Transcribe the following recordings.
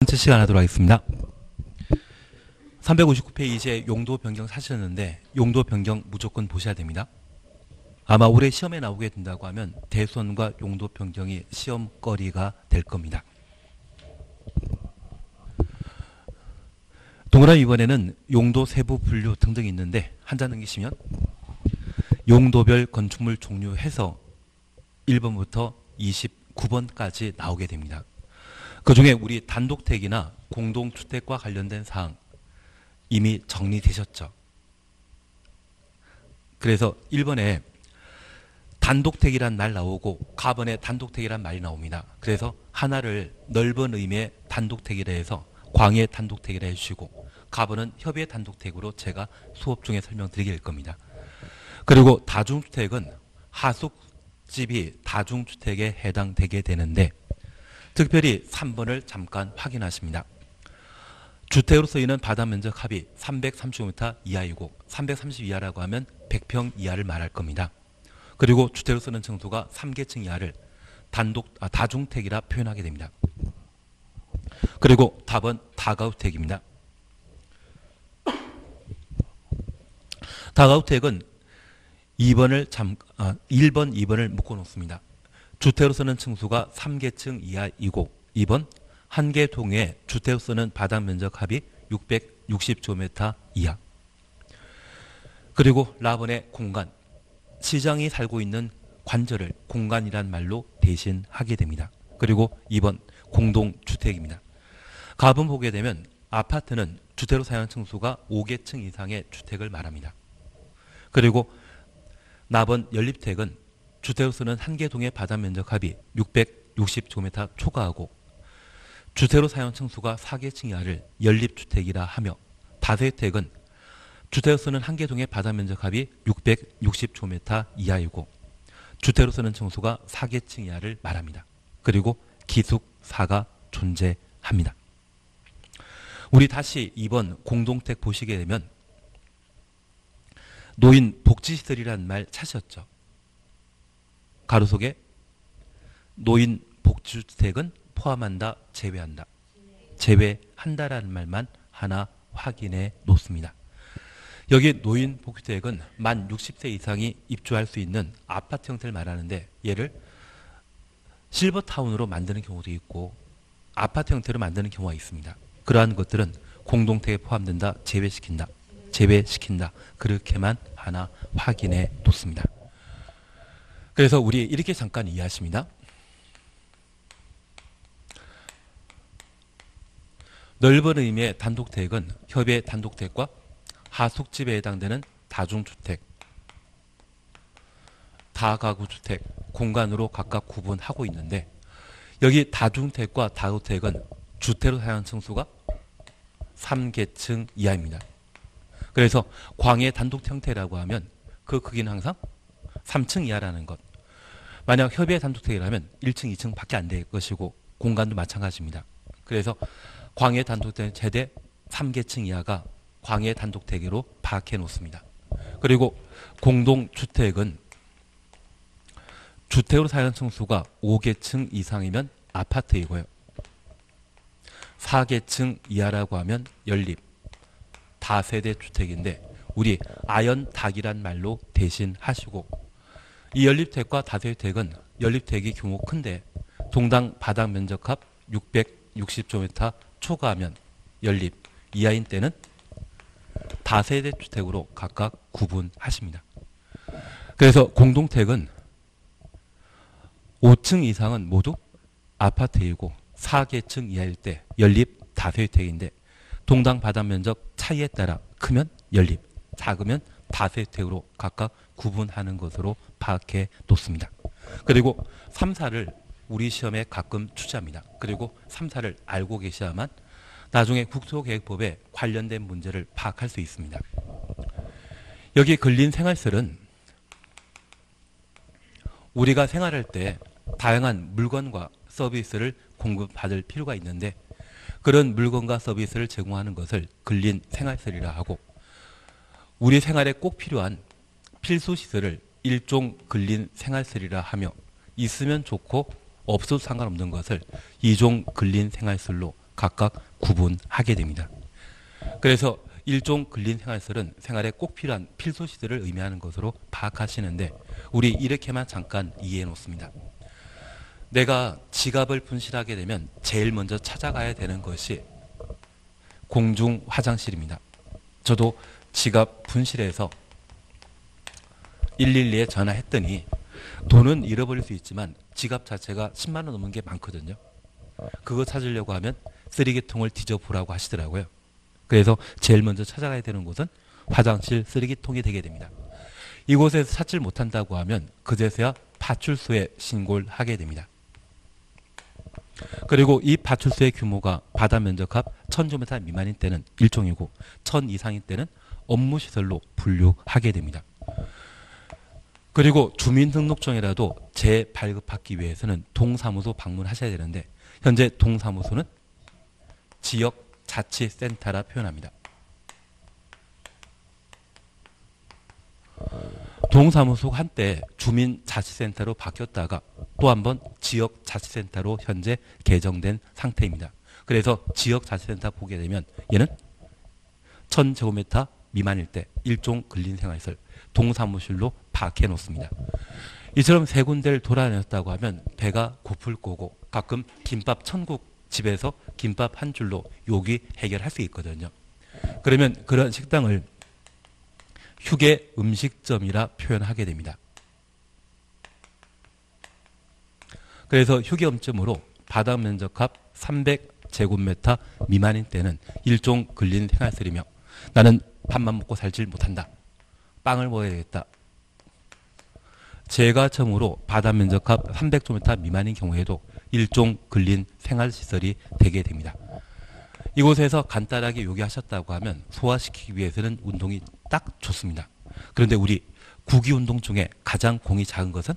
첫 번째 시간 하도록 하겠습니다. 359페이지에 용도 변경 사시는데 용도 변경 무조건 보셔야 됩니다. 아마 올해 시험에 나오게 된다고 하면 대수원과 용도 변경이 시험거리가 될 겁니다. 동그라미 이번에는 용도 세부 분류 등등이 있는데 한자 넘기시면 용도별 건축물 종류 해서 1번부터 29번까지 나오게 됩니다. 그 중에 우리 단독택이나 공동주택과 관련된 사항 이미 정리되셨죠. 그래서 1번에 단독택이란 말 나오고 가번에 단독택이란 말이 나옵니다. 그래서 하나를 넓은 의미의 단독택이라 해서 광의 단독택이라 해주시고 가번은 협의의 단독택으로 제가 수업 중에 설명드리게 될 겁니다. 그리고 다중주택은 하숙집이 다중주택에 해당되게 되는데 특별히 3번을 잠깐 확인하십니다. 주택으로 쓰이는 바다면적 합이 335m 이하이고 330 이하라고 하면 100평 이하를 말할 겁니다. 그리고 주택으로 쓰는 층수가 3개층 이하를 다중택이라 표현하게 됩니다. 그리고 답은 다가구택입니다. 다가구택은 1번, 2번을 묶어놓습니다. 주택으로 쓰는 층수가 3개층 이하이고 2번 한 개 동에 주택으로 쓰는 바닥 면적 합이 660제곱미터 이하. 그리고 라번의 공간, 시장이 살고 있는 관절을 공간이란 말로 대신하게 됩니다. 그리고 2번 공동주택입니다. 가번 보게 되면 아파트는 주택으로 사용하는 층수가 5개층 이상의 주택을 말합니다. 그리고 나번 연립택은 주택으로서는 한 개 동의 바닥 면적 합이 660제곱미터 초과하고 주택으로 사용 층수가 4개층 이하를 연립주택이라 하며 다세택은 주택으로서는 한 개 동의 바닥 면적 합이 660제곱미터 이하이고 주택으로서는 층수가 4개층 이하를 말합니다. 그리고 기숙사가 존재합니다. 우리 다시 2번 공동택 보시게 되면 노인 복지시설이라는 말 찾으셨죠? 가로 속에 노인 복지주택은 포함한다, 제외한다. 제외한다라는 말만 하나 확인해 놓습니다. 여기 노인 복지주택은 만 60세 이상이 입주할 수 있는 아파트 형태를 말하는데 얘를 실버타운으로 만드는 경우도 있고 아파트 형태로 만드는 경우가 있습니다. 그러한 것들은 공동택에 포함된다, 제외시킨다, 제외시킨다. 그렇게만 하나 확인해 놓습니다. 그래서 우리 이렇게 잠깐 이해하십니다. 넓은 의미의 단독택은 협의의 단독택과 하숙집에 해당되는 다중주택, 다가구주택, 공간으로 각각 구분하고 있는데 여기 다중택과 다가구택은 주택으로 사용하는 층수가 3개층 이하입니다. 그래서 광의 단독 형태라고 하면 그 크기는 항상 3층 이하라는 것. 만약 협의의 단독택이라면 1층, 2층밖에 안 될 것이고 공간도 마찬가지입니다. 그래서 광해 단독택 최대 3개층 이하가 광해 단독택으로 파악해 놓습니다. 그리고 공동주택은 주택으로 사용하는 층수가 5개층 이상이면 아파트이고요. 4개층 이하라고 하면 연립, 다세대 주택인데 우리 아연닭이란 말로 대신하시고 이 연립택과 다세대택은 연립택이 규모 큰데 동당 바닥 면적합 660제곱미터 초과하면 연립 이하인 때는 다세대 주택으로 각각 구분하십니다. 그래서 공동택은 5층 이상은 모두 아파트이고 4개층 이하일 때 연립 다세대택인데 동당 바닥 면적 차이에 따라 크면 연립, 작으면 다세대택으로 각각 구분하는 것으로 파악해 놓습니다. 그리고 3사를 우리 시험에 가끔 출제합니다. 그리고 3사를 알고 계셔야만 나중에 국토계획법에 관련된 문제를 파악할 수 있습니다. 여기 걸린 생활설은 우리가 생활할 때 다양한 물건과 서비스를 공급받을 필요가 있는데 그런 물건과 서비스를 제공하는 것을 걸린 생활설이라 하고 우리 생활에 꼭 필요한 필수시설을 일종 근린 생활설이라 하며 있으면 좋고 없어도 상관없는 것을 2종 근린 생활설로 각각 구분하게 됩니다. 그래서 일종 근린 생활시설은 생활에 꼭 필요한 필수시설을 의미하는 것으로 파악하시는데, 우리 이렇게만 잠깐 이해해 놓습니다. 내가 지갑을 분실하게 되면 제일 먼저 찾아가야 되는 것이 공중 화장실입니다. 저도 지갑 분실해서 112에 전화했더니 돈은 잃어버릴 수 있지만 지갑 자체가 10만 원 넘는 게 많거든요. 그거 찾으려고 하면 쓰레기통을 뒤져보라고 하시더라고요. 그래서 제일 먼저 찾아가야 되는 곳은 화장실 쓰레기통이 되게 됩니다. 이곳에서 찾질 못한다고 하면 그제서야 파출소에 신고를 하게 됩니다. 그리고 이 파출소의 규모가 바다 면적합 1000제곱미터 미만인 때는 일종이고 1000 이상인 때는 업무시설로 분류하게 됩니다. 그리고 주민등록증이라도 재발급받기 위해서는 동사무소 방문하셔야 되는데, 현재 동사무소는 지역자치센터라 표현합니다. 동사무소가 한때 주민자치센터로 바뀌었다가 또 한 번 지역자치센터로 현재 개정된 상태입니다. 그래서 지역자치센터 보게 되면 얘는 1000제곱미터 미만일 때 일종 근린생활시설 동사무실로 파악해 놓습니다. 이처럼 세 군데를 돌아다녔다고 하면 배가 고플 거고, 가끔 김밥 천국 집에서 김밥 한 줄로 요기 해결할 수 있거든요. 그러면 그런 식당을 휴게 음식점이라 표현하게 됩니다. 그래서 휴게 음식점으로 바다 면적합 300제곱미터 미만인 때는 일종 근린 생활시설이며, 나는 밥만 먹고 살질 못한다, 빵을 먹어야 되겠다, 제가 처음으로 바다 면적합 300제곱미터 미만인 경우에도 일종 근린 생활시설이 되게 됩니다. 이곳에서 간단하게 요기하셨다고 하면 소화시키기 위해서는 운동이 딱 좋습니다. 그런데 우리 구기운동 중에 가장 공이 작은 것은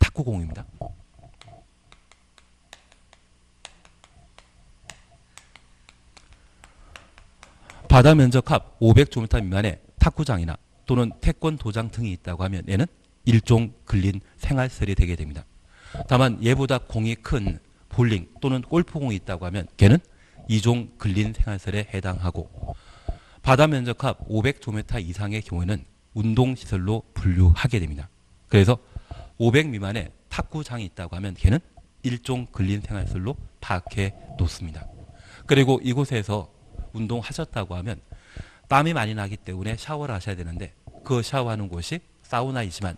탁구공입니다. 바다 면적합 500제곱미터 미만의 탁구장이나 또는 태권도장 등이 있다고 하면 얘는 일종 근린 생활시설이 되게 됩니다. 다만 얘보다 공이 큰 볼링 또는 골프공이 있다고 하면 걔는 2종 근린 생활시설에 해당하고, 바다 면적합 500제곱미터 이상의 경우에는 운동시설로 분류하게 됩니다. 그래서 500 미만의 탁구장이 있다고 하면 걔는 일종 근린 생활시설로 파악해 놓습니다. 그리고 이곳에서 운동하셨다고 하면 땀이 많이 나기 때문에 샤워를 하셔야 되는데, 그 샤워하는 곳이 사우나이지만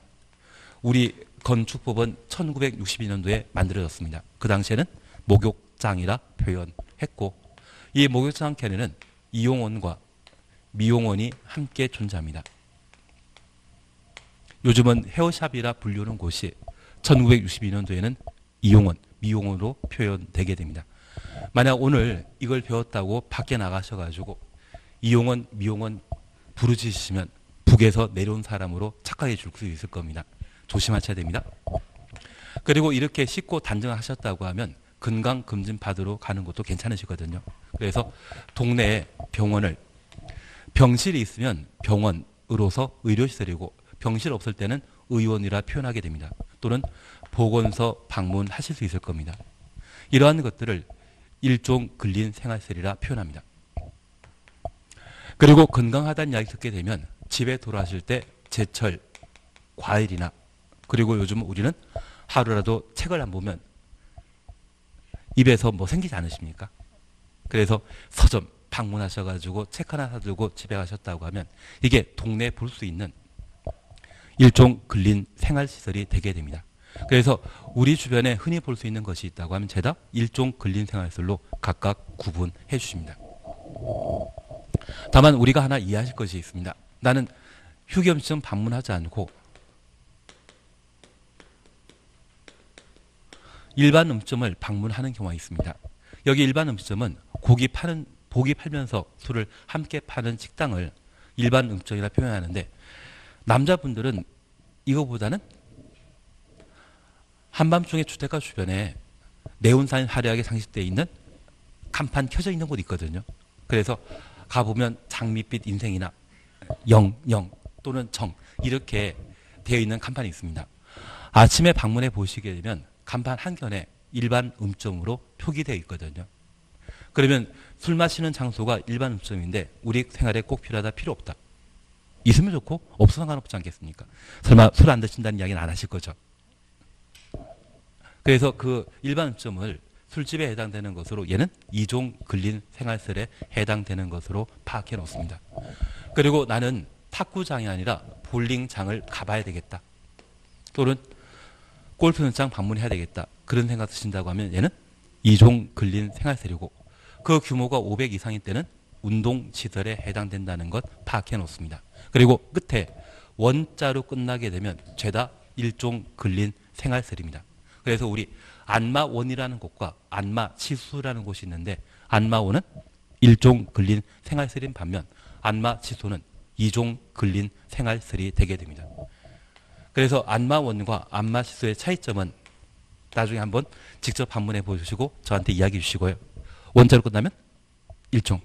우리 건축법은 1962년도에 만들어졌습니다. 그 당시에는 목욕장이라 표현했고, 이 목욕장 칸에는 이용원과 미용원이 함께 존재합니다. 요즘은 헤어샵이라 불리는 곳이 1962년도에는 이용원, 미용원으로 표현되게 됩니다. 만약 오늘 이걸 배웠다고 밖에 나가셔가지고 이용원, 미용원 부르짖으시면 북에서 내려온 사람으로 착각해 줄 수 있을 겁니다. 조심하셔야 됩니다. 그리고 이렇게 씻고 단정하셨다고 하면 건강검진 받으러 가는 것도 괜찮으시거든요. 그래서 동네에 병원을, 병실이 있으면 병원으로서 의료시설이고 병실 없을 때는 의원이라 표현하게 됩니다. 또는 보건소 방문하실 수 있을 겁니다. 이러한 것들을 일종 근린 생활시설이라 표현합니다. 그리고 건강하다는 이야기 듣게 되면 집에 돌아가실 때 제철 과일이나, 그리고 요즘 우리는 하루라도 책을 안 보면 입에서 뭐 생기지 않으십니까? 그래서 서점 방문하셔가지고 책 하나 사들고 집에 가셨다고 하면 이게 동네에 볼 수 있는 일종 근린 생활시설이 되게 됩니다. 그래서 우리 주변에 흔히 볼 수 있는 것이 있다고 하면 죄다 일종 근린 생활시설로 각각 구분해 주십니다. 다만 우리가 하나 이해하실 것이 있습니다. 나는 휴게음식점 방문하지 않고 일반 음식점을 방문하는 경우가 있습니다. 여기 일반 음식점은 고기 팔면서 술을 함께 파는 식당을 일반 음식점이라 표현하는데, 남자분들은 이거보다는 한밤중에 주택가 주변에 네온사인 화려하게 장식되어 있는 간판 켜져 있는 곳이 있거든요. 그래서 가보면 장밋빛 인생이나 영 또는 정 이렇게 되어 있는 간판이 있습니다. 아침에 방문해 보시게 되면 간판 한켠에 일반 음점으로 표기되어 있거든요. 그러면 술 마시는 장소가 일반 음주점인데 우리 생활에 꼭 필요하다, 필요 없다. 있으면 좋고 없어서 상관없지 않겠습니까? 설마 술 안 드신다는 이야기는 안 하실 거죠? 그래서 그 일반 음주점을 술집에 해당되는 것으로, 얘는 2종 근린 생활설에 해당되는 것으로 파악해 놓습니다. 그리고 나는 탁구장이 아니라 볼링장을 가봐야 되겠다, 또는 골프 연장 방문해야 되겠다, 그런 생각 드신다고 하면 얘는 2종 근린 생활설이고, 그 규모가 500 이상일 때는 운동시설에 해당된다는 것 파악해 놓습니다. 그리고 끝에 원자로 끝나게 되면 죄다 1종 근린 생활설입니다. 그래서 우리 안마원이라는 곳과 안마치수라는 곳이 있는데, 안마원은 1종 근린 생활설인 반면 안마치수는 2종 근린 생활설이 되게 됩니다. 그래서 안마원과 안마치수의 차이점은 나중에 한번 직접 방문해 보시고 저한테 이야기해 주시고요. 원자로 끝나면 1종,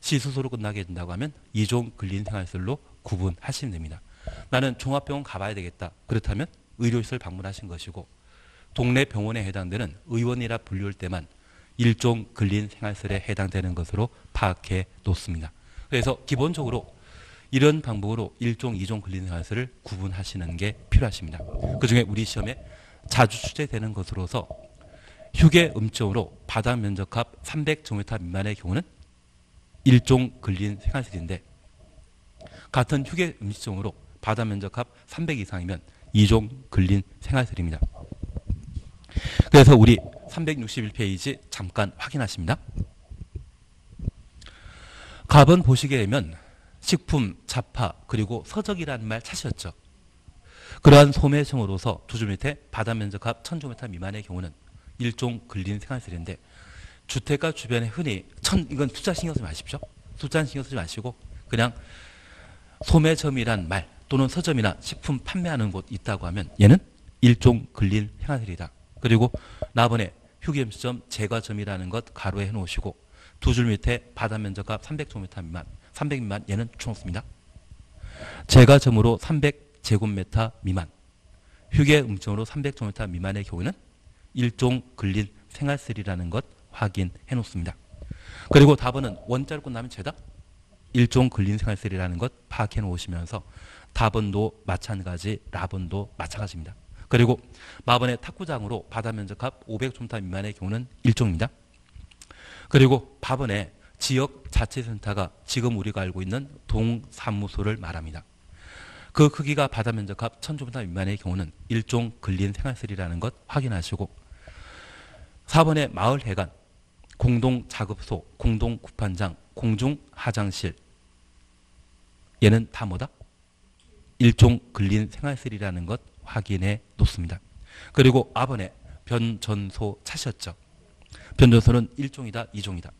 시수소로 끝나게 된다고 하면 2종 근린 생활설로 구분하시면 됩니다. 나는 종합병원 가봐야 되겠다, 그렇다면 의료시설 방문하신 것이고, 동네 병원에 해당되는 의원이라 불릴 때만 1종 근린 생활설에 해당되는 것으로 파악해 놓습니다. 그래서 기본적으로 이런 방법으로 1종, 2종 근린 생활설을 구분하시는 게 필요하십니다. 그중에 우리 시험에 자주 출제되는 것으로서 휴게 음점으로 바다 면적합 300제곱미터 미만의 경우는 1종 근린 생활설인데, 같은 휴게 음식점으로 바다 면적합 300 이상이면 2종 근린 생활설입니다. 그래서 우리 361페이지 잠깐 확인하십니다. 갑은 보시게 되면 식품, 잡화, 그리고 서적이라는 말 찾으셨죠? 그러한 소매정으로서 두 줄 밑에 바다 면적합 1000제곱미터 미만의 경우는 1종 근린 생활설인데, 주택가 주변에 흔히 이건 숫자 신경 쓰지 마십시오. 숫자 신경 쓰지 마시고 그냥 소매점이란 말, 또는 서점이나 식품 판매하는 곳 있다고 하면 얘는 1종 근린 생활설이다. 그리고 나번에 휴게음식점 제과점이라는 것 가로에 해놓으시고 두 줄 밑에 바다 면적합 300제곱미터 미만, 300 미만 얘는 추놓습니다. 제과점으로 300제곱미터 미만, 휴게음식점으로 300제곱미터 미만의 경우에는 1종 근린 생활설이라는 것 확인해 놓습니다. 그리고 답은 원자로 끝나면 죄다 1종 근린 생활설이라는 것 파악해 놓으시면서 답은도 마찬가지, 라번도 마찬가지입니다. 그리고 마번의 탁구장으로 바다 면적합 500제곱미터 미만의 경우는 1종입니다. 그리고 바번의 지역자치센터가 지금 우리가 알고 있는 동사무소를 말합니다. 그 크기가 바다 면적합 1000제곱미터 미만의 경우는 1종 근린 생활설이라는 것 확인하시고, 4번의 마을회관, 공동작업소, 공동구판장, 공중화장실 얘는 다 뭐다? 1종 근린 생활설이라는 것 확인해 놓습니다. 그리고 아번에 변전소 찾으셨죠? 변전소는 1종이다, 2종이다.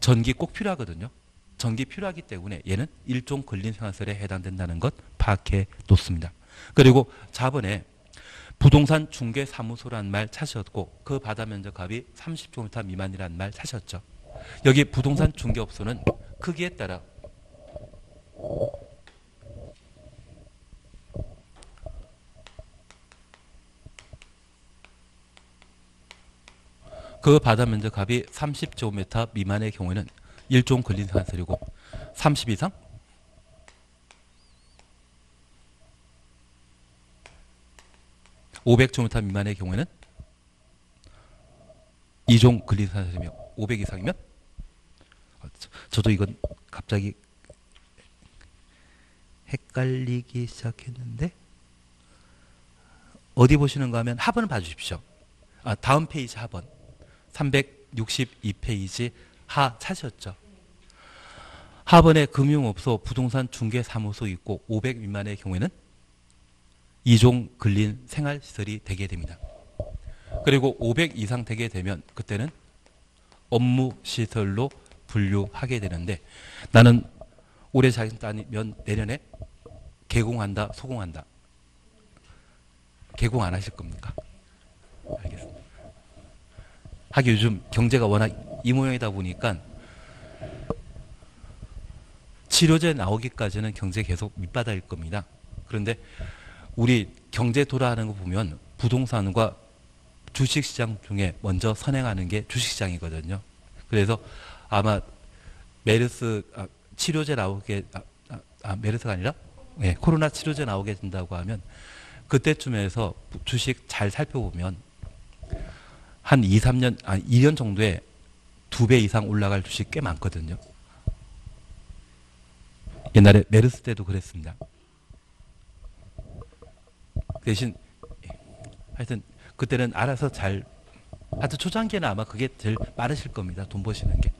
전기 꼭 필요하거든요. 전기 필요하기 때문에 얘는 1종 근린 생활설에 해당된다는 것 파악해 놓습니다. 그리고 4번에 부동산 중개사무소라는 말 찾으셨고, 그 바다 면적합이 30제곱미터 미만이라는 말 찾으셨죠. 여기 부동산 중개업소는 크기에 따라 그 바다 면적합이 30제곱미터 미만의 경우에는 1종 근린 생활설이고, 30 이상? 500제곱미터 미만의 경우에는 2종 근린 생활설이며, 500 이상이면 저도 이건 갑자기 헷갈리기 시작했는데, 어디 보시는가 하면 하번을 봐주십시오. 다음 페이지 하번 362페이지 하 찾으셨죠? 하번에 금융업소, 부동산 중개사무소 있고 500 미만의 경우에는 2종 근린 생활시설이 되게 됩니다. 그리고 500 이상 되게 되면 그때는 업무시설로 분류하게 되는데, 나는 올해 자격 따면 내년에 개공한다, 소공한다. 개공 안 하실 겁니까? 알겠습니다. 하긴 요즘 경제가 워낙 이 모양이다 보니까 치료제 나오기까지는 경제 계속 밑바닥일 겁니다. 그런데 우리 경제 돌아가는 거 보면 부동산과 주식시장 중에 먼저 선행하는 게 주식시장이거든요. 그래서 아마 메르스 치료제 나오게, 메르스가 아니라 네, 코로나 치료제 나오게 된다고 하면 그때쯤에서 주식 잘 살펴보면 한 2-3년, 2년 정도에 2배 이상 올라갈 주식 꽤 많거든요. 옛날에 메르스 때도 그랬습니다. 대신 하여튼 그때는 알아서 잘, 하여튼 초창기에는 아마 그게 제일 빠르실 겁니다. 돈 버시는 게.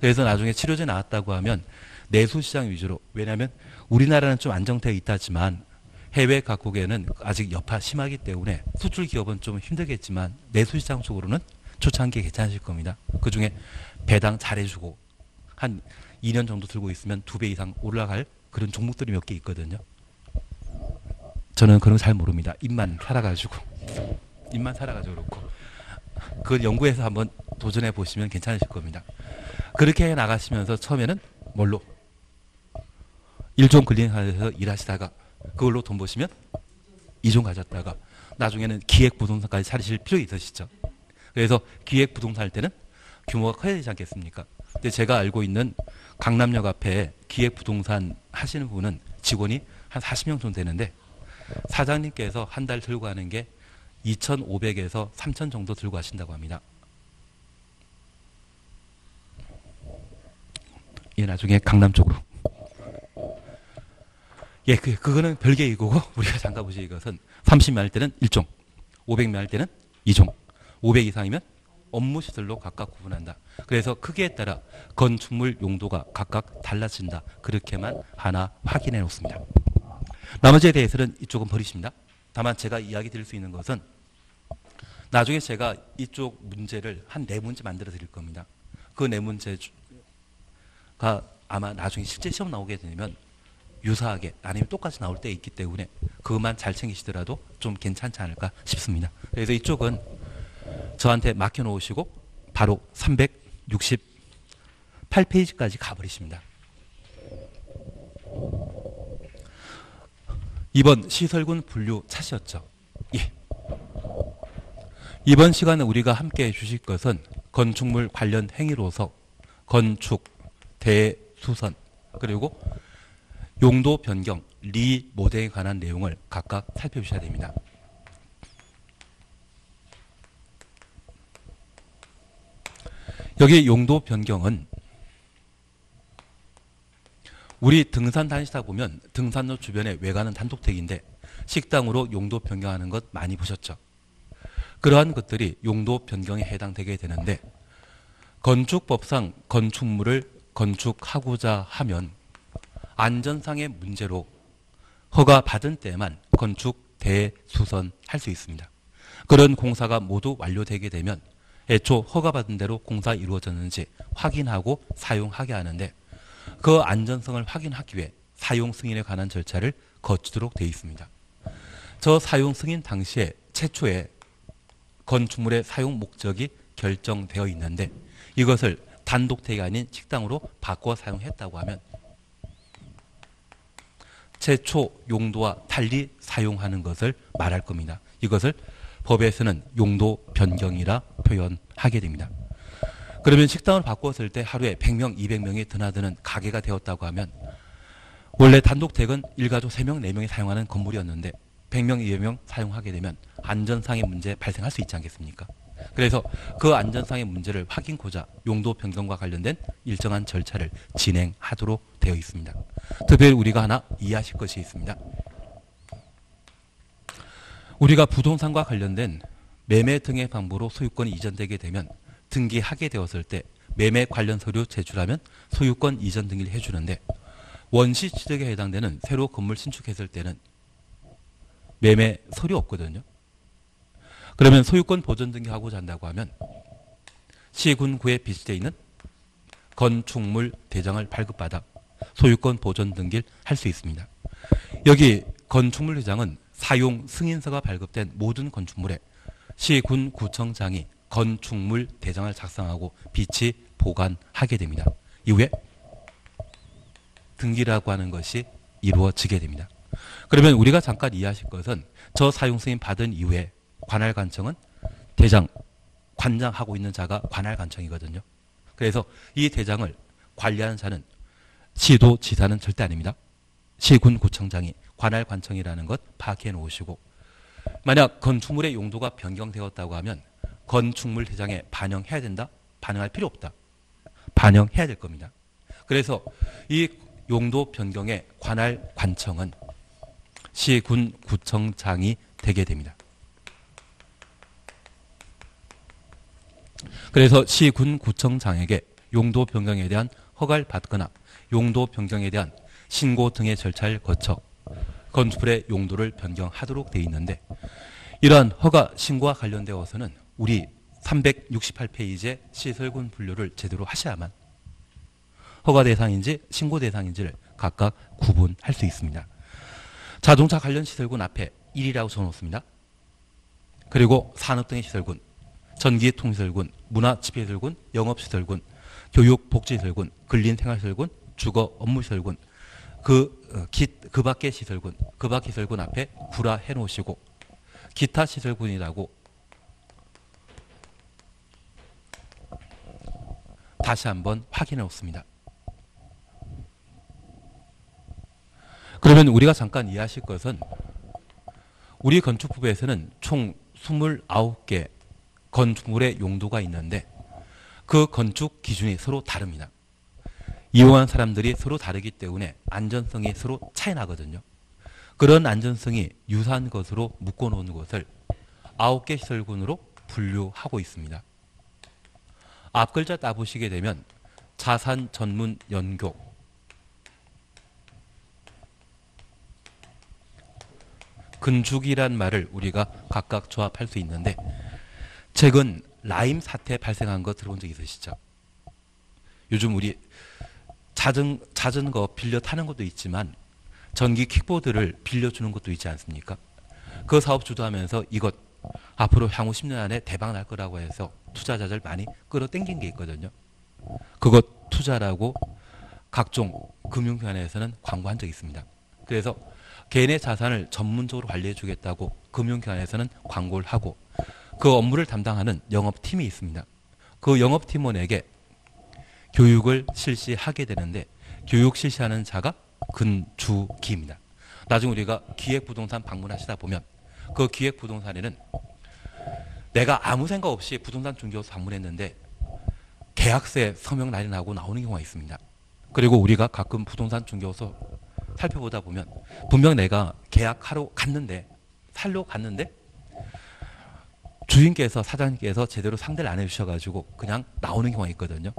그래서 나중에 치료제 나왔다고 하면 내수시장 위주로. 왜냐하면 우리나라는 좀 안정태에 있다지만 해외 각국에는 아직 여파 심하기 때문에 수출 기업은 좀 힘들겠지만 내수시장 쪽으로는 초창기에 괜찮으실 겁니다. 그중에 배당 잘해주고 한 2년 정도 들고 있으면 2배 이상 올라갈 그런 종목들이 몇 개 있거든요. 저는 그런 거 잘 모릅니다. 입만 살아가지고 그렇고 그걸 연구해서 한번 도전해 보시면 괜찮으실 겁니다. 그렇게 해 나가시면서 처음에는 뭘로? 일종 글린하에서 일하시다가 그걸로 돈 버시면 2종 가졌다가 나중에는 기획부동산까지 차리실 필요가 있으시죠. 그래서 기획부동산 할 때는 규모가 커야 되지 않겠습니까? 근데 제가 알고 있는 강남역 앞에 기획부동산 하시는 분은 직원이 한 40명 정도 되는데 사장님께서 한 달 들고 가는 게 2,500에서 3,000 정도 들고 가신다고 합니다. 예, 나중에 강남 쪽으로. 예, 그거는 별개의 이거고 우리가 잠깐 보신 이것은 30명 할 때는 1종, 500명 할 때는 2종, 500 이상이면 업무시설로 각각 구분한다. 그래서 크기에 따라 건축물 용도가 각각 달라진다. 그렇게만 하나 확인해 놓습니다. 나머지에 대해서는 이쪽은 버리십니다. 다만 제가 이야기 드릴 수 있는 것은 나중에 제가 이쪽 문제를 한 4문제 만들어 드릴 겁니다. 그 4문제가 아마 나중에 실제 시험 나오게 되면 유사하게 아니면 똑같이 나올 때 있기 때문에 그것만 잘 챙기시더라도 좀 괜찮지 않을까 싶습니다. 그래서 이쪽은 저한테 맡겨놓으시고 바로 368페이지까지 가버리십니다. 이번 시설군 분류 차시였죠. 예. 이번 시간에 우리가 함께 해 주실 것은 건축물 관련 행위로서 건축, 대수선, 그리고 용도 변경, 리모델에 관한 내용을 각각 살펴보셔야 됩니다. 여기 용도 변경은 우리 등산 다니시다 보면 등산로 주변에 외관은 단독택인데 식당으로 용도 변경하는 것 많이 보셨죠. 그러한 것들이 용도 변경에 해당되게 되는데 건축법상 건축물을 건축하고자 하면 안전상의 문제로 허가받은 때만 건축, 대수선 할 수 있습니다. 그런 공사가 모두 완료되게 되면 애초 허가받은 대로 공사 이루어졌는지 확인하고 사용하게 하는데 그 안전성을 확인하기 위해 사용 승인에 관한 절차를 거치도록 되어 있습니다. 저 사용 승인 당시에 최초에 건축물의 사용 목적이 결정되어 있는데 이것을 단독택이 아닌 식당으로 바꿔 사용했다고 하면 최초 용도와 달리 사용하는 것을 말할 겁니다. 이것을 법에서는 용도 변경이라 표현하게 됩니다. 그러면 식당을 바꾸었을 때 하루에 100명, 200명이 드나드는 가게가 되었다고 하면 원래 단독택은 1가족 3명, 4명이 사용하는 건물이었는데 100명, 200명 사용하게 되면 안전상의 문제 발생할 수 있지 않겠습니까? 그래서 그 안전상의 문제를 확인고자 용도 변경과 관련된 일정한 절차를 진행하도록 되어 있습니다. 특별히 우리가 하나 이해하실 것이 있습니다. 우리가 부동산과 관련된 매매 등의 방법으로 소유권이 이전되게 되면 등기하게 되었을 때 매매 관련 서류 제출하면 소유권 이전 등기를 해주는데 원시 취득에 해당되는 새로 건물 신축했을 때는 매매 서류 없거든요. 그러면 소유권 보존 등기하고자 한다고 하면 시군구에 비치되어 있는 건축물 대장을 발급받아 소유권 보존 등기를 할 수 있습니다. 여기 건축물 대장은 사용 승인서가 발급된 모든 건축물에 시군구청장이 건축물 대장을 작성하고 비치 보관하게 됩니다. 이후에 등기라고 하는 것이 이루어지게 됩니다. 그러면 우리가 잠깐 이해하실 것은 저 사용 승인 받은 이후에 관할관청은 대장, 관장하고 있는 자가 관할관청이거든요. 그래서 이 대장을 관리하는 자는 시도 지사는 절대 아닙니다. 시군구청장이 관할관청이라는 것 파악해 놓으시고, 만약 건축물의 용도가 변경되었다고 하면 건축물 대장에 반영해야 된다? 반영할 필요 없다. 반영해야 될 겁니다. 그래서 이 용도 변경의 관할관청은 시군구청장이 되게 됩니다. 그래서 시군구청장에게 용도 변경에 대한 허가를 받거나 용도 변경에 대한 신고 등의 절차를 거쳐 건축물의 용도를 변경하도록 되어 있는데, 이러한 허가 신고와 관련되어서는 우리 368페이지의 시설군 분류를 제대로 하셔야만 허가 대상인지 신고 대상인지를 각각 구분할 수 있습니다. 자동차 관련 시설군 앞에 1이라고 적어놓습니다. 그리고 산업 등의 시설군, 전기통시설군, 문화집회시설군, 영업시설군, 교육복지시설군, 근린생활시설군, 주거업무시설군, 그 밖의 시설군, 그 밖의 시설군 앞에 구라 해놓으시고, 기타 시설군이라고 다시 한번 확인해 놓습니다. 그러면 우리가 잠깐 이해하실 것은, 우리 건축법에서는 총 29개 건축물의 용도가 있는데 그 건축 기준이 서로 다릅니다. 이용한 사람들이 서로 다르기 때문에 안전성이 서로 차이 나거든요. 그런 안전성이 유사한 것으로 묶어놓은 것을 9개 시설군으로 분류하고 있습니다. 앞 글자 따보시게 되면 자산 전문 연교, 근죽이란 말을 우리가 각각 조합할 수 있는데, 최근 라임 사태 발생한 거 들어본 적 있으시죠? 요즘 우리 잦은 거 빌려 타는 것도 있지만 전기 킥보드를 빌려주는 것도 있지 않습니까? 그 사업 주도하면서 이것 앞으로 향후 10년 안에 대박 날 거라고 해서 투자자들 많이 끌어당긴 게 있거든요. 그것 투자라고 각종 금융기관에서는 광고한 적이 있습니다. 그래서 개인의 자산을 전문적으로 관리해 주겠다고 금융기관에서는 광고를 하고, 그 업무를 담당하는 영업팀이 있습니다. 그 영업팀원에게 교육을 실시하게 되는데, 교육 실시하는 자가 근주기입니다. 나중에 우리가 기획부동산 방문하시다 보면 그 기획부동산에는 내가 아무 생각 없이 부동산 중개업소 방문했는데 계약서에 서명 날인하고 나오는 경우가 있습니다. 그리고 우리가 가끔 부동산 중개업소 살펴보다 보면 분명 내가 계약하러 갔는데, 살러 갔는데 주인께서, 사장님께서 제대로 상대를 안 해주셔가지고 그냥 나오는 경우가 있거든요.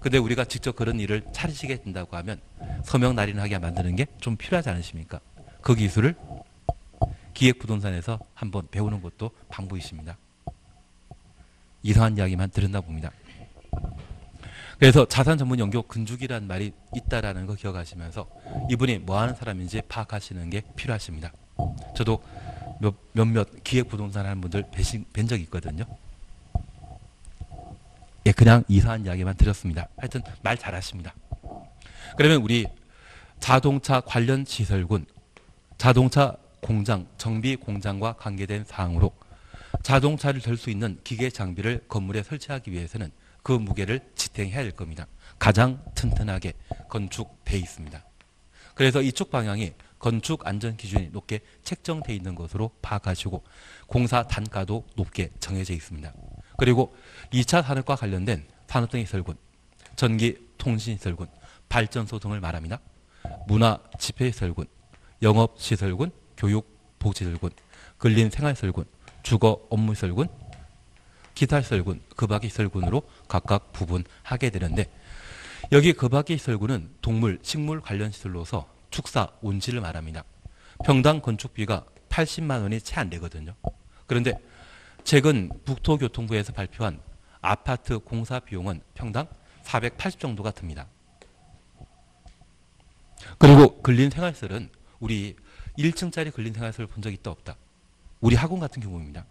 근데 우리가 직접 그런 일을 차리시게 된다고 하면 서명 날인하게 만드는 게 좀 필요하지 않으십니까? 그 기술을 기획부동산에서 한번 배우는 것도 방법이십니다. 이상한 이야기만 들었나 봅니다. 그래서 자산 전문 연교 근죽이란 말이 있다라는 거 기억하시면서 이분이 뭐 하는 사람인지 파악하시는 게 필요하십니다. 저도 몇몇 기획부동산 하는 분들 뵌 적이 있거든요. 예, 그냥 이상한 이야기만 드렸습니다. 하여튼 말 잘하십니다. 그러면 우리 자동차 관련 시설군, 자동차 공장, 정비 공장과 관계된 사항으로 자동차를 들 수 있는 기계 장비를 건물에 설치하기 위해서는 그 무게를 지탱해야 될 겁니다. 가장 튼튼하게 건축되어 있습니다. 그래서 이쪽 방향이 건축 안전 기준이 높게 책정되어 있는 것으로 파악하시고, 공사 단가도 높게 정해져 있습니다. 그리고 2차 산업과 관련된 산업 등의 시설군, 전기 통신 시설군, 발전소 등을 말합니다. 문화 집회 시설군, 영업 시설군, 교육 복지 시설군, 근린 생활 시설군, 주거 업무 시설군, 기타 시설군, 그 밖의 시설군으로 각각 구분하게 되는데, 여기 그 밖의 시설군은 동물, 식물 관련 시설로서 축사, 온실을 말합니다. 평당 건축비가 80만 원이 채 안 되거든요. 그런데 최근 국토교통부에서 발표한 아파트 공사 비용은 평당 480 정도가 듭니다. 그리고 근린생활설은 우리 1층짜리 근린생활설을 본 적이 있다 없다? 우리 학원 같은 경우입니다.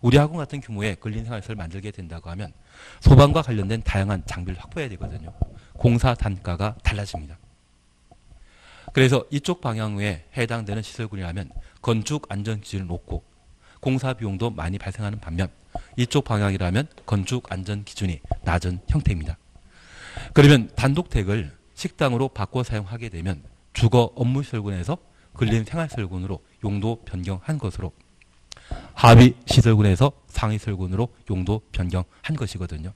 우리 학원 같은 경우에 근린생활설을 만들게 된다고 하면 소방과 관련된 다양한 장비를 확보해야 되거든요. 공사 단가가 달라집니다. 그래서 이쪽 방향에 해당되는 시설군이라면 건축 안전 기준이 높고 공사 비용도 많이 발생하는 반면, 이쪽 방향이라면 건축 안전 기준이 낮은 형태입니다. 그러면 단독택을 식당으로 바꿔 사용하게 되면 주거 업무시설군에서 근린 생활시설군으로 용도 변경한 것으로, 하위시설군에서 상위시설군으로 용도 변경한 것이거든요.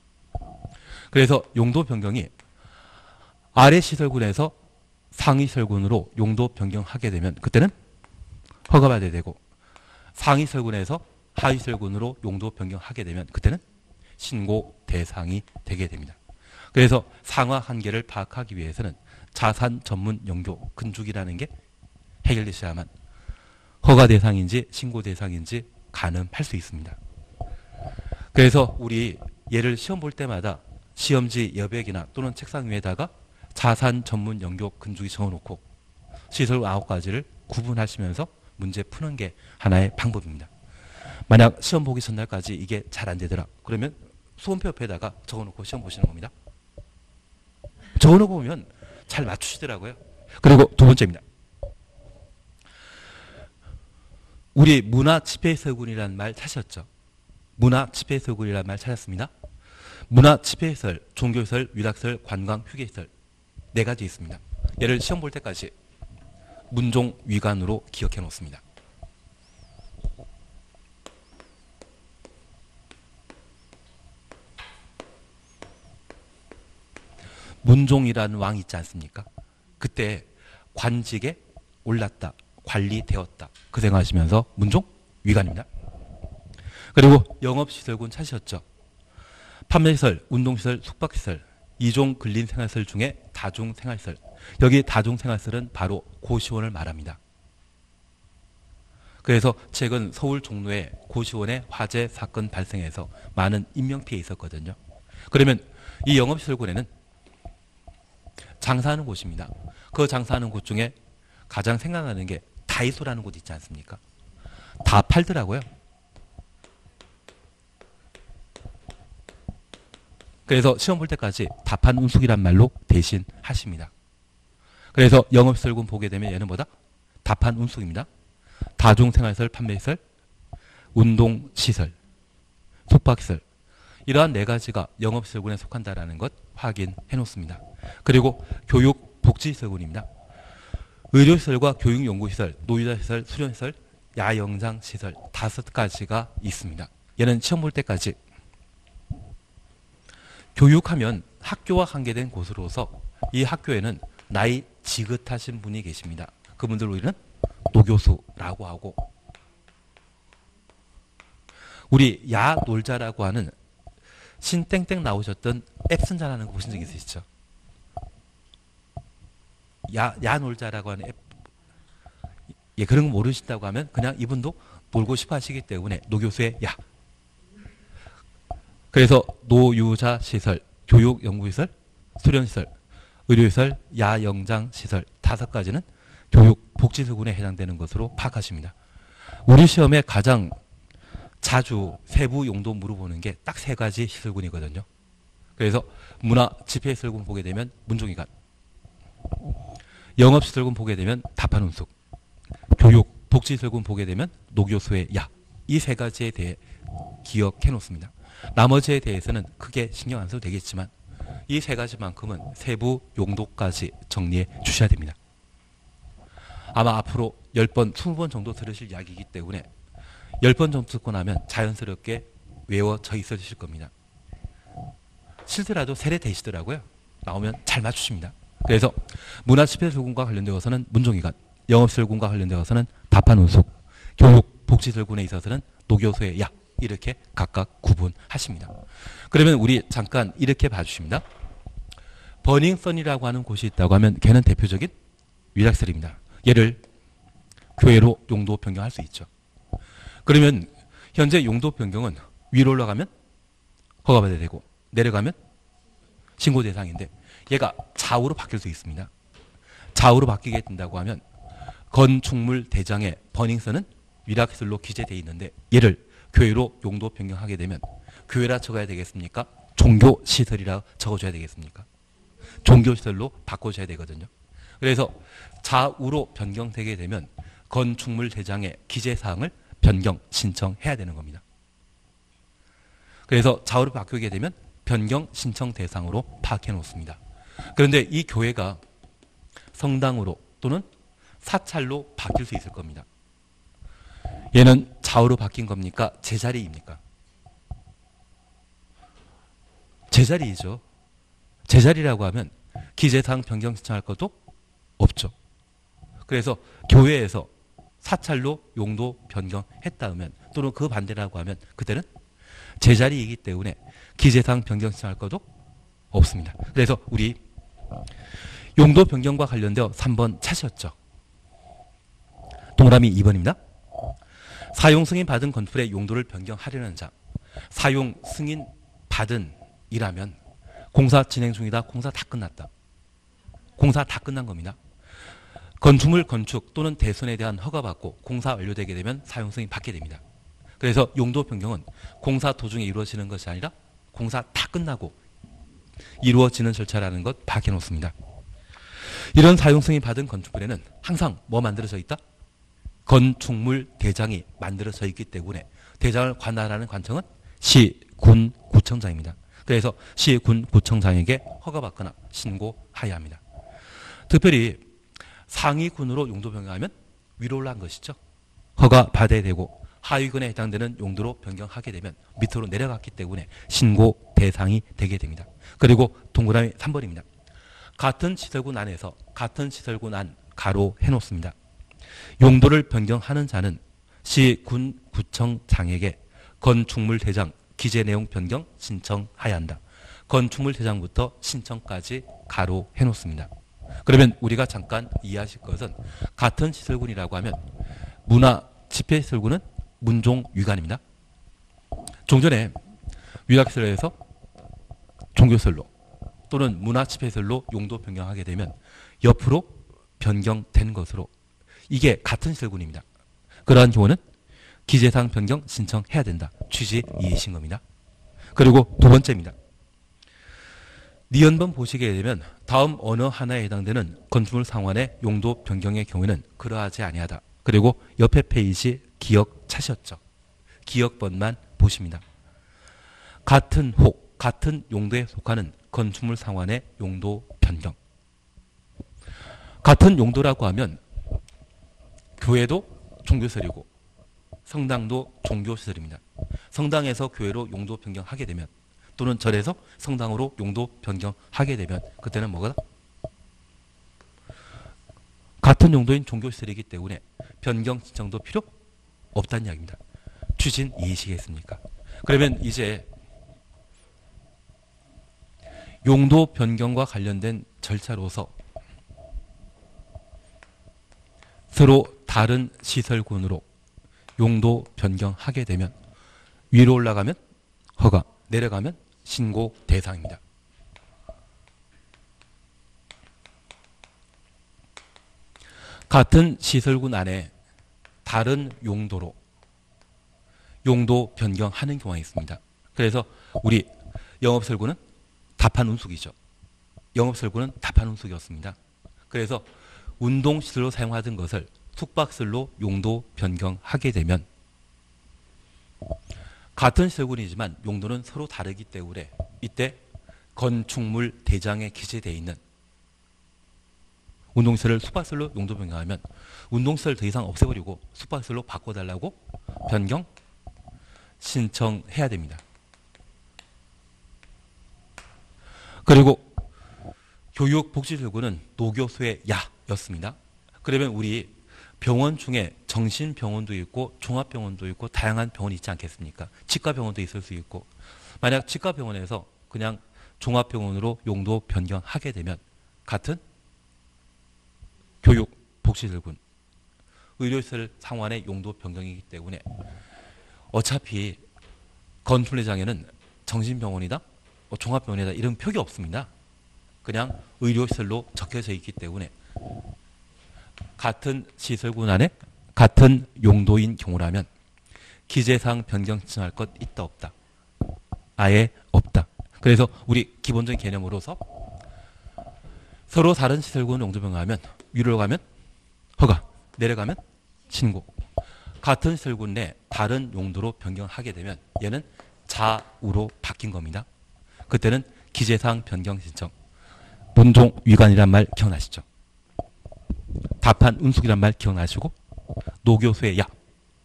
그래서 용도 변경이 아래시설군에서 상위시설군으로 용도 변경하게 되면 그때는 허가받아야 되고, 상위시설군에서 하위시설군으로 용도 변경하게 되면 그때는 신고 대상이 되게 됩니다. 그래서 상하 한계를 파악하기 위해서는 자산 전문 연교 근죽이라는 게 해결되셔야만 허가 대상인지 신고 대상인지 가늠할 수 있습니다. 그래서 우리 얘를 시험 볼 때마다 시험지 여백이나 또는 책상 위에다가 자산 전문 연교 근죽이 적어놓고 시설 9가지를 구분하시면서 문제 푸는 게 하나의 방법입니다. 만약 시험 보기 전날까지 이게 잘 안 되더라 그러면 수험표 옆에다가 적어놓고 시험 보시는 겁니다. 적어놓고 보면 잘 맞추시더라고요. 그리고 두 번째입니다. 우리 문화집회시설군이라는 말 찾으셨죠? 문화집회시설군이라는 말 찾았습니다. 문화집회시설, 종교시설, 유락시설, 관광휴게시설 4가지 있습니다. 얘를 시험 볼 때까지 문종위관으로 기억해 놓습니다. 문종이라는 왕이 있지 않습니까? 그때 관직에 올랐다, 관리되었다 그 생각하시면서 문종 위관입니다. 그리고 영업시설군 찾으셨죠? 판매시설, 운동시설, 숙박시설 2종 근린생활시설 중에 다중생활시설, 여기 다중생활시설은 바로 고시원을 말합니다. 그래서 최근 서울 종로에 고시원의 화재 사건 발생해서 많은 인명피해 있었거든요. 그러면 이 영업시설군에는 장사하는 곳입니다. 그 장사하는 곳 중에 가장 생각나는 게 다이소라는 곳 있지 않습니까? 다 팔더라고요. 그래서 시험 볼 때까지 다판 운숙이란 말로 대신 하십니다. 그래서 영업시설군 보게 되면 얘는 뭐다? 다판 운숙입니다. 다중생활시설, 판매시설, 운동시설, 숙박시설 이러한 4가지가 영업시설군에 속한다라는 것 확인해 놓습니다. 그리고 교육복지시설군입니다. 의료시설과 교육연구시설, 노유자시설, 수련시설, 야영장시설 5가지가 있습니다. 얘는 시험 볼 때까지 교육하면 학교와 관계된 곳으로서 이 학교에는 나이 지긋하신 분이 계십니다. 그분들 우리는 노교수라고 하고, 우리 야놀자라고 하는 신땡땡 나오셨던 앱슨자라는 거 보신 적 있으시죠? 야놀자라고 하는 앱, 예, 그런 거 모르신다고 하면 그냥 이분도 놀고 싶어 하시기 때문에 노교수의 야. 그래서 노유자 시설, 교육 연구 시설, 수련 시설, 의료 시설, 야영장 시설 5가지는 교육 복지시설군에 해당되는 것으로 파악하십니다. 우리 시험에 가장 자주 세부 용도 물어보는 게 딱 3가지 시설군이거든요. 그래서 문화 집회시설군 보게 되면 문종위관, 영업시설군 보게 되면 다판운숙, 교육 복지시설군 보게 되면 노교수의 야, 이 3가지에 대해 기억해 놓습니다. 나머지에 대해서는 크게 신경 안 써도 되겠지만 이 3가지만큼은 세부 용도까지 정리해 주셔야 됩니다. 아마 앞으로 10번, 20번 정도 들으실 이야기이기 때문에 10번 정도 듣고 나면 자연스럽게 외워져 있어지실 겁니다. 실수라도 세례되시더라고요. 나오면 잘 맞추십니다. 그래서 문화집회시설군과 관련되어서는 문종위관, 영업시설군과 관련되어서는 다판운숙, 교육복지시설군에 있어서는 노교수의 야, 이렇게 각각 구분하십니다. 그러면 우리 잠깐 이렇게 봐주십니다. 버닝썬이라고 하는 곳이 있다고 하면 걔는 대표적인 위락시설입니다. 얘를 교회로 용도 변경할 수 있죠. 그러면 현재 용도 변경은 위로 올라가면 허가받아야 되고 내려가면 신고 대상인데 얘가 좌우로 바뀔 수 있습니다. 좌우로 바뀌게 된다고 하면 건축물 대장의 버닝썬은 위락시설로 기재되어 있는데 얘를 교회로 용도 변경하게 되면 교회라 적어야 되겠습니까? 종교시설이라 적어줘야 되겠습니까? 종교시설로 바꿔줘야 되거든요. 그래서 좌우로 변경되게 되면 건축물 대장의 기재사항을 변경 신청해야 되는 겁니다. 그래서 좌우로 바뀌게 되면 변경 신청 대상으로 파악해 놓습니다. 그런데 이 교회가 성당으로 또는 사찰로 바뀔 수 있을 겁니다. 얘는 좌우로 바뀐 겁니까? 제자리입니까? 제자리이죠. 제자리라고 하면 기재사항 변경 신청할 것도 없죠. 그래서 교회에서 사찰로 용도 변경했다 하면, 또는 그 반대라고 하면 그때는 제자리이기 때문에 기재사항 변경 신청할 것도 없습니다. 그래서 우리 용도 변경과 관련되어 3번 찾으셨죠. 동그라미 2번입니다. 사용 승인 받은 건물의 용도를 변경하려는 자, 사용 승인 받은 이라면 공사 진행 중이다, 공사 다 끝났다, 공사 다 끝난 겁니다. 건축물 건축 또는 대손에 대한 허가받고 공사 완료되게 되면 사용 승인 받게 됩니다. 그래서 용도 변경은 공사 도중에 이루어지는 것이 아니라 공사 다 끝나고 이루어지는 절차라는 것 밝혀놓습니다. 이런 사용 승인 받은 건축물에는 항상 뭐 만들어져 있다? 건축물 대장이 만들어져 있기 때문에 대장을 관할하는 관청은 시, 군, 구청장입니다. 그래서 시, 군, 구청장에게 허가받거나 신고하여야 합니다. 특별히 상위군으로 용도 변경하면 위로 올라간 것이죠. 허가받아야 되고, 하위군에 해당되는 용도로 변경하게 되면 밑으로 내려갔기 때문에 신고 대상이 되게 됩니다. 그리고 동그라미 3번입니다. 같은 시설군 안에서 같은 시설군 안 가로 해놓습니다. 용도를 변경하는 자는 시, 군, 구청장에게 건축물 대장 기재 내용 변경 신청하여야 한다. 건축물 대장부터 신청까지 가로 해놓습니다. 그러면 우리가 잠깐 이해하실 것은, 같은 시설군이라고 하면 문화 집회시설군은 문종 위관입니다. 종전에 위탁시설에서 종교시설로 또는 문화 집회시설로 용도 변경하게 되면 옆으로 변경된 것으로, 이게 같은 시설군입니다. 그러한 경우는 기재사항 변경 신청해야 된다. 취지 이해이신 겁니다. 그리고 두 번째입니다. 니은번 보시게 되면 다음 어느 하나에 해당되는 건축물 상환의 용도 변경의 경우에는 그러하지 아니하다. 그리고 옆에 페이지 기억 차셨죠. 기억번만 보십니다. 같은 혹 같은 용도에 속하는 건축물 상환의 용도 변경. 같은 용도라고 하면 교회도 종교시설이고 성당도 종교시설입니다. 성당에서 교회로 용도 변경하게 되면, 또는 절에서 성당으로 용도 변경하게 되면 그때는 뭐가? 같은 용도인 종교시설이기 때문에 변경 신청도 필요 없다는 이야기입니다. 추진 이해시겠습니까? 그러면 이제 용도 변경과 관련된 절차로서 서로 다른 시설군으로 용도 변경하게 되면 위로 올라가면 허가, 내려가면 신고 대상입니다. 같은 시설군 안에 다른 용도로 용도 변경하는 경우가 있습니다. 그래서 우리 영업설군은 다판운숙이죠. 영업설군은 다판운숙이었습니다. 그래서 운동시설로 사용하던 것을 숙박시설로 용도 변경하게 되면, 같은 시설군이지만 용도는 서로 다르기 때문에 이때 건축물 대장에 기재되어 있는 운동시설을 숙박시설로 용도 변경하면 운동시설 더 이상 없애버리고 숙박시설로 바꿔달라고 변경 신청해야 됩니다. 그리고 교육복지시설군은 노교수의 야였습니다. 그러면 우리 병원 중에 정신병원도 있고 종합병원도 있고 다양한 병원이 있지 않겠습니까? 치과병원도 있을 수 있고, 만약 치과병원에서 그냥 종합병원으로 용도 변경하게 되면 같은 교육, 복지시설군, 의료시설 상환의 용도 변경이기 때문에 어차피 건축물대장에는 정신병원이다, 종합병원이다 이런 표기 없습니다. 그냥 의료시설로 적혀져 있기 때문에 같은 시설군 안에 같은 용도인 경우라면 기재사항 변경 신청할 것 있다 없다? 아예 없다. 그래서 우리 기본적인 개념으로서 서로 다른 시설군 용도 변경하면 위로 가면 허가, 내려가면 신고. 같은 시설군 내 다른 용도로 변경하게 되면 얘는 좌우로 바뀐 겁니다. 그때는 기재사항 변경 신청, 문종 위관이란 말 기억나시죠? 다판 운숙이란 말 기억나시고 노교쇠야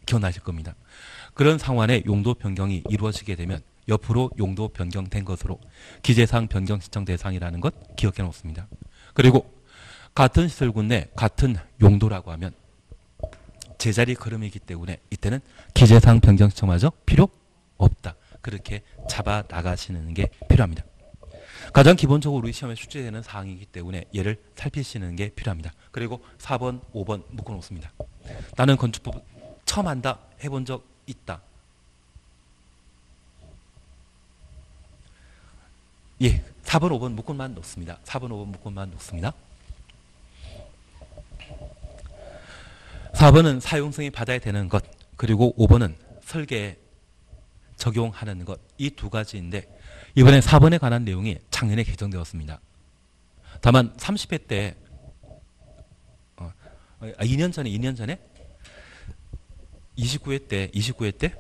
기억나실 겁니다. 그런 상환의 용도 변경이 이루어지게 되면 옆으로 용도 변경된 것으로 기재사항 변경 신청 대상이라는 것 기억해 놓습니다. 그리고 같은 시설군 내 같은 용도라고 하면 제자리 걸음이기 때문에 이때는 기재사항 변경 신청마저 필요 없다. 그렇게 잡아 나가시는 게 필요합니다. 가장 기본적으로 우리 시험에 출제되는 사항이기 때문에 얘를 살피시는 게 필요합니다. 그리고 4번, 5번 묶어놓습니다. 나는 건축법 처음 한다, 해본 적 있다. 예, 4번, 5번 묶음만 놓습니다. 4번, 5번 묶음만 놓습니다. 4번은 사용성이 받아야 되는 것, 그리고 5번은 설계에 적용하는 것, 이 두 가지인데 이번에 4번에 관한 내용이 작년에 개정되었습니다. 다만 30회 때 2년 전에 29회 때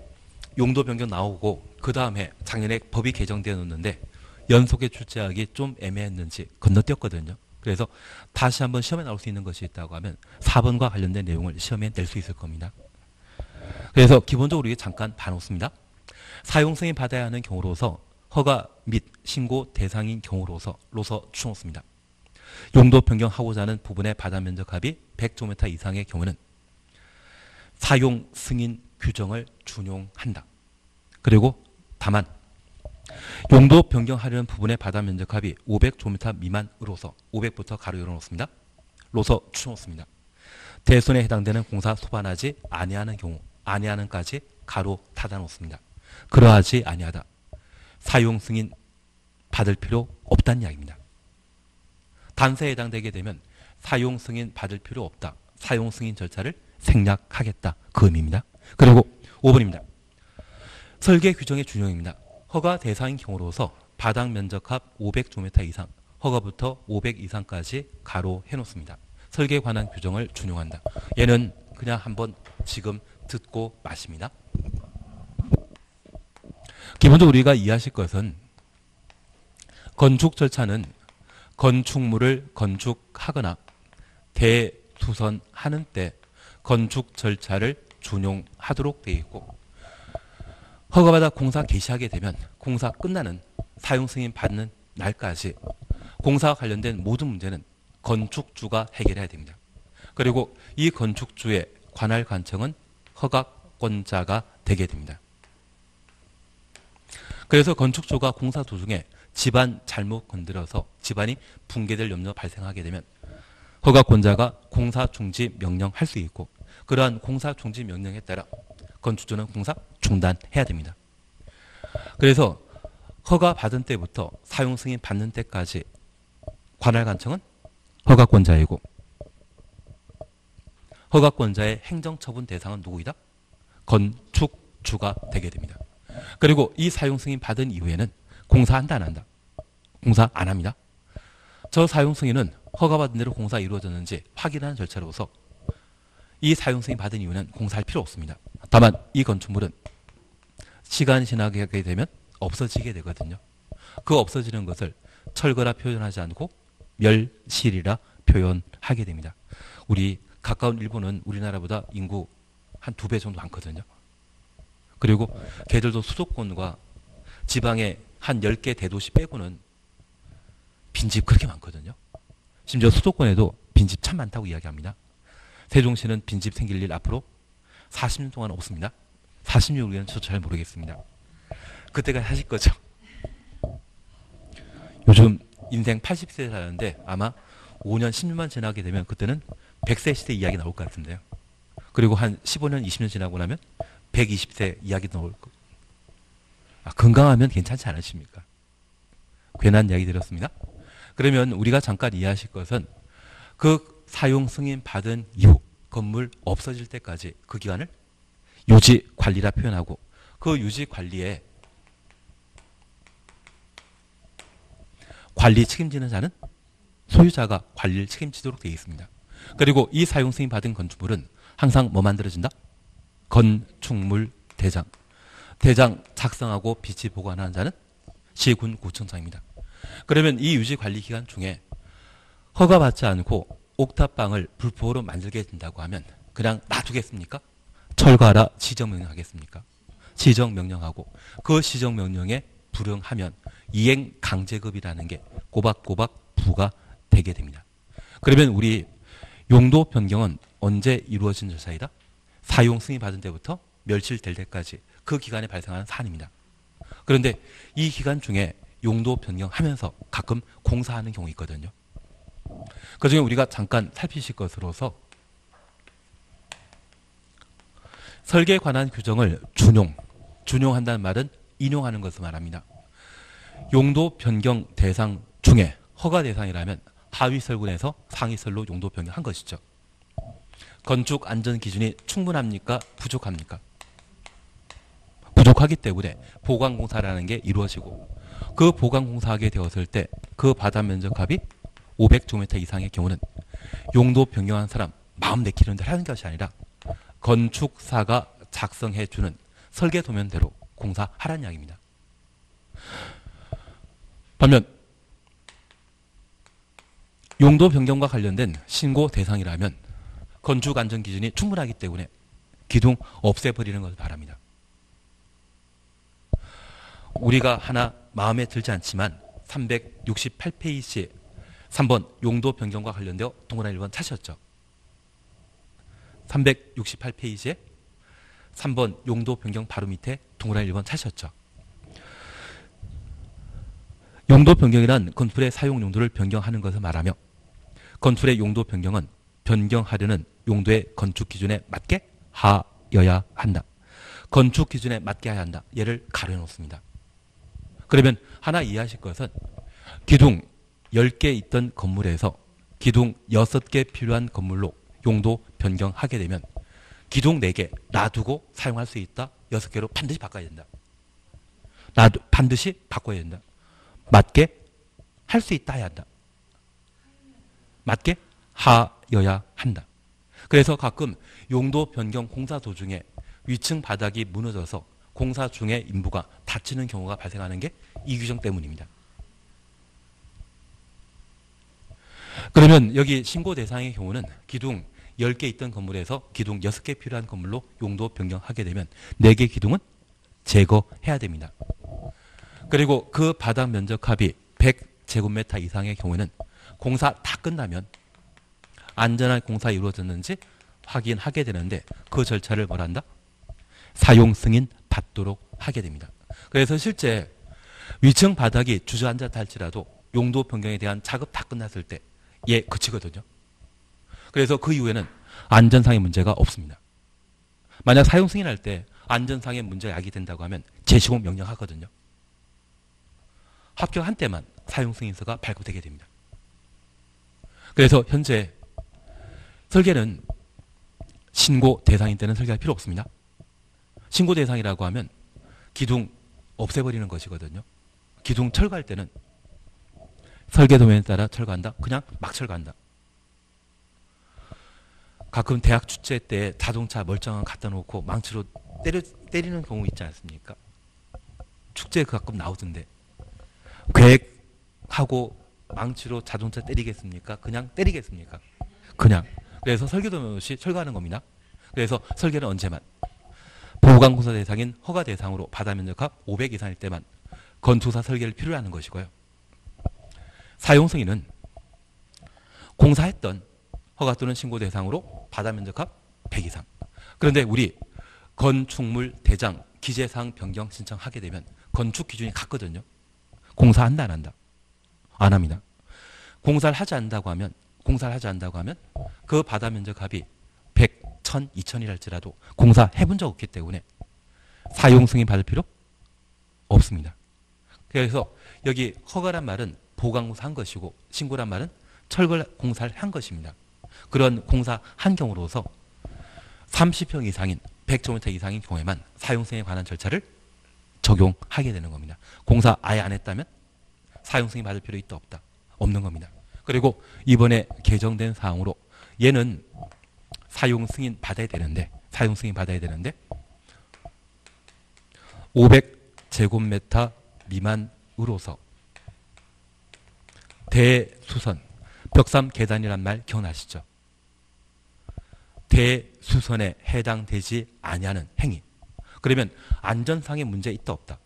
용도 변경 나오고 그 다음에 작년에 법이 개정되었는데 연속에 출제하기 좀 애매했는지 건너뛰었거든요. 그래서 다시 한번 시험에 나올 수 있는 것이 있다고 하면 4번과 관련된 내용을 시험에 낼 수 있을 겁니다. 그래서 기본적으로 이게 잠깐 봐놓습니다. 사용성이 받아야 하는 경우로서 허가 및 신고 대상인 경우로서 추놓습니다. 용도 변경하고자 하는 부분의 바다 면적합이 100제곱미터 이상의 경우는 사용 승인 규정을 준용한다. 그리고 다만 용도 변경하려는 부분의 바다 면적합이 500제곱미터 미만으로서 500부터 가로 열어놓습니다. 로서 추놓습니다. 대손에 해당되는 공사 소반하지 아니하는 경우 아니하는까지 가로 닫아놓습니다. 그러하지 아니하다. 사용 승인 받을 필요 없다는 이야기입니다. 단서에 해당되게 되면 사용 승인 받을 필요 없다. 사용 승인 절차를 생략하겠다. 그 의미입니다. 그리고 5번입니다. 설계 규정의 준용입니다. 허가 대상인 경우로서 바닥 면적합 500제곱미터 이상, 허가부터 500 이상까지 가로 해놓습니다. 설계에 관한 규정을 준용한다. 얘는 그냥 한번 지금 듣고 마십니다. 기본적으로 우리가 이해하실 것은 건축 절차는 건축물을 건축하거나 대수선하는 때 건축 절차를 준용하도록 되어 있고 허가받아 공사 개시하게 되면 공사 끝나는 사용 승인 받는 날까지 공사와 관련된 모든 문제는 건축주가 해결해야 됩니다. 그리고 이 건축주의 관할 관청은 허가권자가 되게 됩니다. 그래서 건축주가 공사 도중에 집안 잘못 건드려서 집안이 붕괴될 염려 발생하게 되면 허가권자가 공사 중지 명령할 수 있고 그러한 공사 중지 명령에 따라 건축주는 공사 중단해야 됩니다. 그래서 허가 받은 때부터 사용 승인 받는 때까지 관할 관청은 허가권자이고 허가권자의 행정처분 대상은 누구이다? 건축주가 되게 됩니다. 그리고 이 사용 승인 받은 이후에는 공사한다 안 한다? 공사 안 합니다. 저 사용 승인은 허가받은 대로 공사 이루어졌는지 확인하는 절차로서 이 사용 승인 받은 이후에는 공사할 필요 없습니다. 다만 이 건축물은 시간이 지나게 되면 없어지게 되거든요. 그 없어지는 것을 철거라 표현하지 않고 멸실이라 표현하게 됩니다. 우리 가까운 일본은 우리나라보다 인구 한 2배 정도 많거든요. 그리고 걔들도 수도권과 지방의 한 10개 대도시 빼고는 빈집 그렇게 많거든요. 심지어 수도권에도 빈집 참 많다고 이야기합니다. 세종시는 빈집 생길 일 앞으로 40년 동안 없습니다. 40년은 저도 잘 모르겠습니다. 그때가 하실 거죠. 요즘 인생 80세 사는데 아마 5년, 10년만 지나게 되면 그때는 100세 시대 이야기 나올 것 같은데요. 그리고 한 15년, 20년 지나고 나면 120세 이야기 나올 거. 건강하면 괜찮지 않으십니까? 괜한 이야기 드렸습니다. 그러면 우리가 잠깐 이해하실 것은 그 사용 승인 받은 이후 건물 없어질 때까지 그 기간을 유지 관리라 표현하고 그 유지 관리에 관리 책임지는 자는 소유자가 관리를 책임지도록 되어 있습니다. 그리고 이 사용 승인 받은 건축물은 항상 뭐 만들어진다? 건축물 대장. 대장 작성하고 비치 보관하는 자는 시군구청장입니다. 그러면 이 유지관리 기간 중에 허가받지 않고 옥탑방을 불법으로 만들게 된다고 하면 그냥 놔두겠습니까? 철거하라 지정명령하겠습니까? 지정명령하고 그 지정명령에 불응하면 이행 강제급이라는 게 꼬박꼬박 부과되게 됩니다. 그러면 우리 용도 변경은 언제 이루어진 절차이다? 사용 승인 받은 때부터 멸실될 때까지 그 기간에 발생하는 사안입니다. 그런데 이 기간 중에 용도 변경하면서 가끔 공사하는 경우 있거든요. 그중에 우리가 잠깐 살피실 것으로서 설계에 관한 규정을 준용한다는 말은 인용하는 것을 말합니다. 용도 변경 대상 중에 허가 대상이라면 하위설군에서 상위설로 용도 변경한 것이죠. 건축 안전 기준이 충분합니까? 부족합니까? 부족하기 때문에 보강공사라는 게 이루어지고 그 보강공사하게 되었을 때 그 바다 면적합이 500제곱미터 이상의 경우는 용도 변경한 사람 마음 내키는 대로 하는 것이 아니라 건축사가 작성해주는 설계 도면대로 공사하라는 이야기입니다. 반면 용도 변경과 관련된 신고 대상이라면 건축 안전 기준이 충분하기 때문에 기둥 없애버리는 것을 바랍니다. 우리가 하나 마음에 들지 않지만 368페이지 3번 용도 변경과 관련되어 동그라미 1번 찾으셨죠? 368페이지에 3번 용도 변경 바로 밑에 동그라미 1번 찾으셨죠? 용도 변경이란 건물의 사용 용도를 변경하는 것을 말하며 건물의 용도 변경은 변경하려는 용도의 건축 기준에 맞게 하여야 한다. 건축 기준에 맞게 해야 한다. 얘를 가려놓습니다. 그러면 하나 이해하실 것은 기둥 10개 있던 건물에서 기둥 6개 필요한 건물로 용도 변경하게 되면 기둥 4개 놔두고 사용할 수 있다. 6개로 반드시 바꿔야 된다. 반드시 바꿔야 된다. 맞게 할 수 있다 해야 한다. 맞게 하여야 한다. 그래서 가끔 용도 변경 공사 도중에 위층 바닥이 무너져서 공사 중에 인부가 다치는 경우가 발생하는 게 이 규정 때문입니다. 그러면 여기 신고 대상의 경우는 기둥 10개 있던 건물에서 기둥 6개 필요한 건물로 용도 변경하게 되면 4개 기둥은 제거해야 됩니다. 그리고 그 바닥 면적합이 100제곱미터 이상의 경우에는 공사 다 끝나면 안전한 공사 이루어졌는지 확인하게 되는데 그 절차를 뭐란다? 사용 승인 받도록 하게 됩니다. 그래서 실제 위층 바닥이 주저앉았다 할지라도 용도 변경에 대한 작업 다 끝났을 때 예, 그치거든요. 그래서 그 이후에는 안전상의 문제가 없습니다. 만약 사용 승인할 때 안전상의 문제가 야기된다고 하면 재시공 명령하거든요. 합격한 때만 사용 승인서가 발급되게 됩니다. 그래서 현재 설계는 신고 대상인 때는 설계할 필요 없습니다. 신고 대상이라고 하면 기둥 없애버리는 것이거든요. 기둥 철거할 때는 설계 도면에 따라 철거한다. 그냥 막 철거한다. 가끔 대학 축제 때 자동차 멀쩡한 거 갖다 놓고 망치로 때리는 경우 있지 않습니까? 축제에 가끔 나오던데 계획하고 망치로 자동차 때리겠습니까? 그냥 때리겠습니까? 그냥. 그래서 설계 도면 없이 철거하는 겁니다. 그래서 설계는 언제만 보강공사 대상인 허가 대상으로 바다 면적합 500 이상일 때만 건축사 설계를 필요로 하는 것이고요. 사용 승인은 공사했던 허가 또는 신고 대상으로 바다 면적합 100 이상. 그런데 우리 건축물 대장 기재사항 변경 신청하게 되면 건축 기준이 같거든요. 공사한다 안 한다? 안 합니다. 공사를 하지 않는다고 하면 그 바다 면적합이 100, 1000, 2000이랄지라도 공사 해본 적 없기 때문에 사용 승인 받을 필요 없습니다. 그래서 여기 허가란 말은 보강공사 한 것이고 신고란 말은 철거 공사를 한 것입니다. 그런 공사 한 경우로서 30평 이상인 100제곱미터 이상인 경우에만 사용 승인에 관한 절차를 적용하게 되는 겁니다. 공사 아예 안 했다면 사용 승인 받을 필요 있다 없다? 없는 겁니다. 그리고 이번에 개정된 사항으로 얘는 사용 승인 받아야 되는데 500제곱미터 미만으로서 대수선 벽삼 계단이란 말 기억나시죠? 대수선에 해당되지 아니하는 행위. 그러면 안전상의 문제 있다 없다?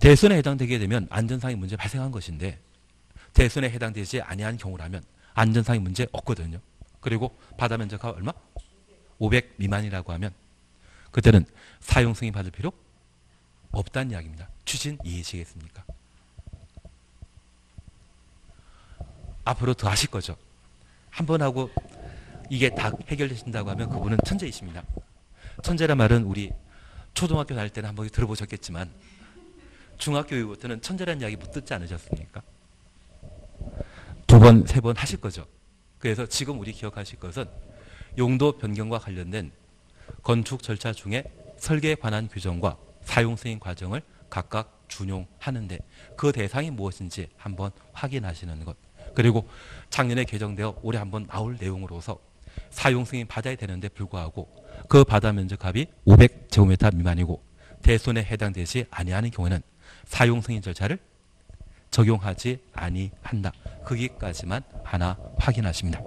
대수선에 해당되게 되면 안전상의 문제 발생한 것인데 대수선에 해당되지 아니한 경우라면 안전상의 문제 없거든요. 그리고 바다 면적하가 얼마? 500 미만이라고 하면 그때는 사용 승인 받을 필요 없다는 이야기입니다. 추진 이해시겠습니까? 앞으로 더 하실 거죠. 한번 하고 이게 다 해결되신다고 하면 그분은 천재이십니다. 천재란 말은 우리 초등학교 다닐 때는 한번 들어보셨겠지만 중학교 이후부터는 천재라는 이야기 못 듣지 않으셨습니까? 두 번, 세 번 하실 거죠. 그래서 지금 우리 기억하실 것은 용도 변경과 관련된 건축 절차 중에 설계에 관한 규정과 사용 승인 과정을 각각 준용하는데 그 대상이 무엇인지 한번 확인하시는 것. 그리고 작년에 개정되어 올해 한번 나올 내용으로서 사용 승인 받아야 되는데 불구하고 그 바다 면적합이 500제곱미터 미만이고 대수선에 해당되지 아니하는 경우에는 사용 승인 절차를 적용하지 아니한다. 거기까지만 하나 확인하십니다.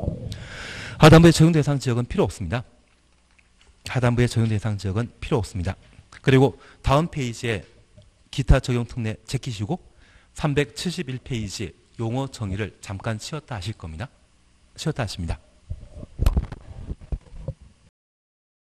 하단부의 적용 대상 지역은 필요 없습니다. 하단부의 적용 대상 지역은 필요 없습니다. 그리고 다음 페이지에 기타 적용 특례 제끼시고 371페이지 용어 정의를 잠깐 쉬었다 하실 겁니다. 쉬었다 하십니다.